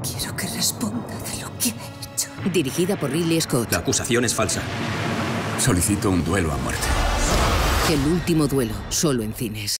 Quiero que responda de lo que ha hecho. Dirigida por Ridley Scott. La acusación es falsa. Solicito un duelo a muerte. El último duelo, solo en cines.